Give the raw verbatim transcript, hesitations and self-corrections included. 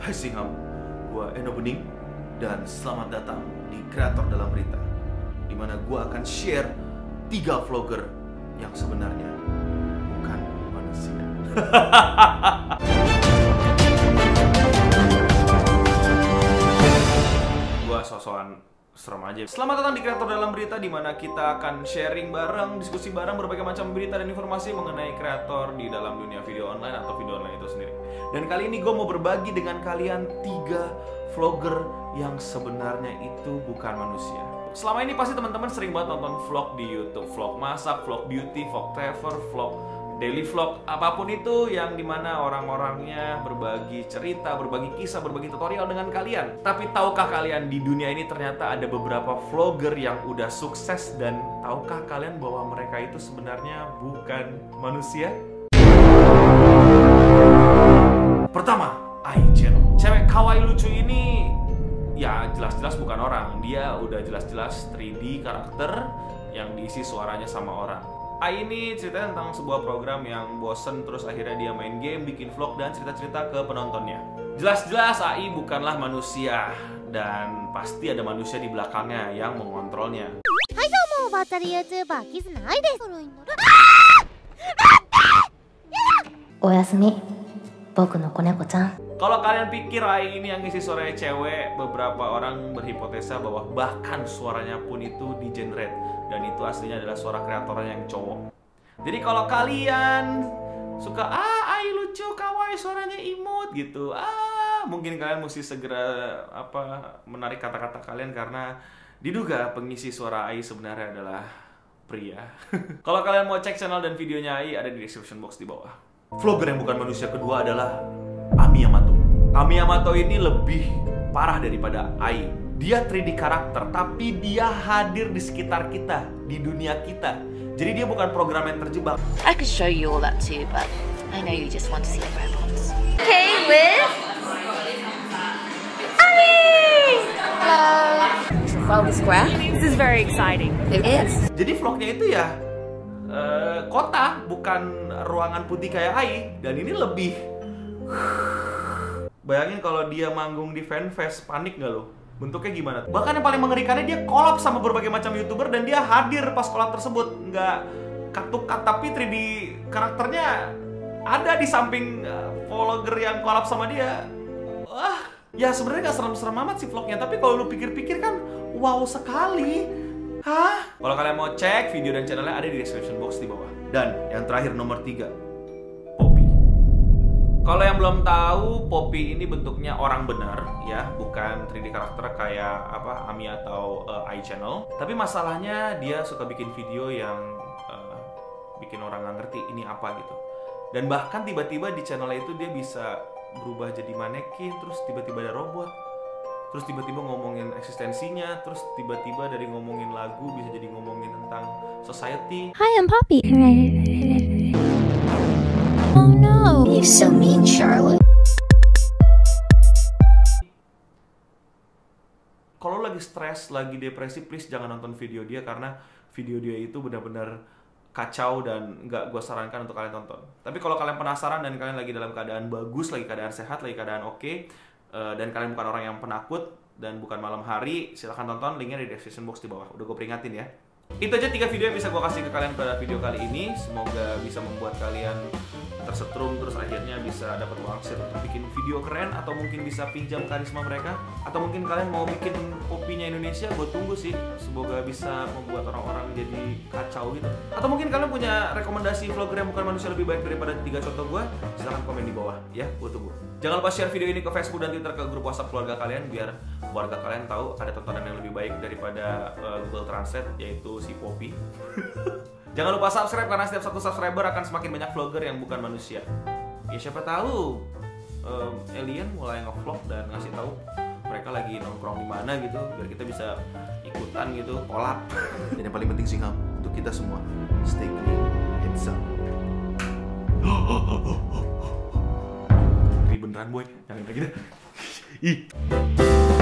Hai Singham, gua Eno Bening dan selamat datang di Kreator Dalam Berita, di mana gua akan share tiga vlogger yang sebenarnya bukan manusia. Gua sosokan serem aja. Selamat datang di Kreator Dalam Berita, di mana kita akan sharing bareng, diskusi bareng berbagai macam berita dan informasi mengenai kreator di dalam dunia video online atau video online itu sendiri. Dan kali ini gue mau berbagi dengan kalian tiga vlogger yang sebenarnya itu bukan manusia. Selama ini pasti teman-teman sering banget nonton vlog di YouTube, vlog masak, vlog beauty, vlog travel, vlog daily vlog, apapun itu yang dimana orang-orangnya berbagi cerita, berbagi kisah, berbagi tutorial dengan kalian. Tapi tahukah kalian di dunia ini ternyata ada beberapa vlogger yang udah sukses, dan tahukah kalian bahwa mereka itu sebenarnya bukan manusia? Pertama, A I Channel. Cewek kawaii lucu ini ya jelas-jelas bukan orang. Dia udah jelas-jelas tiga D karakter yang diisi suaranya sama orang. A I ini ceritanya tentang sebuah program yang bosen, terus akhirnya dia main game, bikin vlog, dan cerita-cerita ke penontonnya. Jelas-jelas A I bukanlah manusia, dan pasti ada manusia di belakangnya yang mengontrolnya. Hai, kamu baterai YouTuber Kizuna A I desu. Oyasumi, boku no koneko-chan. Kalau kalian pikir A I ini yang ngisi suaranya cewek, beberapa orang berhipotesa bahwa bahkan suaranya pun itu di-generate. Dan itu aslinya adalah suara kreatornya yang cowok. Jadi kalau kalian suka, ah A I lucu, kawaii, suaranya imut gitu, ah mungkin kalian mesti segera apa menarik kata-kata kalian, karena diduga pengisi suara A I sebenarnya adalah pria. Kalau kalian mau cek channel dan videonya A I, ada di description box di bawah. Vlogger yang bukan manusia kedua adalah Ami Yamato. Ami Yamato ini lebih parah daripada A I. Dia tiga D karakter, tapi dia hadir di sekitar kita, di dunia kita. Jadi dia bukan program yang terjebak. I could show you all that too, but I know you just want to see the robots. Okay, with Ami. Hello. Well, square. This is very exciting. It is. Jadi vlognya itu ya uh, kota, bukan ruangan putih kayak A I. Dan ini lebih. Bayangin kalau dia manggung di fanfest, panik nggak lo? Bentuknya gimana? Bahkan yang paling mengerikannya, dia collab sama berbagai macam YouTuber dan dia hadir pas collab tersebut. Nggak katukat, tapi tiga D karakternya ada di samping vlogger yang collab sama dia. Wah, ya sebenarnya nggak serem-serem amat sih vlognya, tapi kalau lu pikir-pikir kan wow sekali. Hah? Kalau kalian mau cek video dan channelnya, ada di description box di bawah. Dan yang terakhir nomor tiga, kalau yang belum tahu, Poppy ini bentuknya orang benar, ya, bukan tiga D karakter kayak apa Ami atau uh, A I Channel. Tapi masalahnya dia suka bikin video yang uh, bikin orang nggak ngerti ini apa gitu. Dan bahkan tiba-tiba di channel itu dia bisa berubah jadi manekin, terus tiba-tiba ada robot, terus tiba-tiba ngomongin eksistensinya, terus tiba-tiba dari ngomongin lagu bisa jadi ngomongin tentang society. Hi, I'm Poppy. Oh no, you're so mean, Charlotte. Kalau lagi stres, lagi depresi, please jangan nonton video dia, karena video dia itu benar-benar kacau dan nggak gue sarankan untuk kalian tonton. Tapi kalau kalian penasaran dan kalian lagi dalam keadaan bagus, lagi keadaan sehat, lagi keadaan oke, okay, dan kalian bukan orang yang penakut dan bukan malam hari, silahkan tonton. Linknya di description box di bawah. Udah gue peringatin ya. Itu aja tiga video yang bisa gue kasih ke kalian pada video kali ini. Semoga bisa membuat kalian tersetrum, terus akhirnya bisa dapat wawasan untuk bikin video keren, atau mungkin bisa pinjam karisma mereka, atau mungkin kalian mau bikin kopinya Indonesia. Gue tunggu sih, semoga bisa membuat orang-orang jadi kacau gitu. Atau mungkin kalian punya rekomendasi vlogger yang bukan manusia lebih baik daripada tiga contoh gue, silahkan komen di bawah ya, gue tunggu. Jangan lupa share video ini ke Facebook dan Twitter, ke grup WhatsApp keluarga kalian, biar keluarga kalian tahu ada tontonan yang lebih baik daripada uh, Google Translate, yaitu si Poppy. Jangan lupa subscribe, karena setiap satu subscriber akan semakin banyak vlogger yang bukan manusia. Ya siapa tahu um, alien mulai nge-vlog dan ngasih tahu mereka lagi nongkrong di mana gitu, biar kita bisa ikutan gitu, kolab. Dan yang paling penting sih, Singham, untuk kita semua stay clean and sound. Beneran boy, jangan kayak gitu. Ih.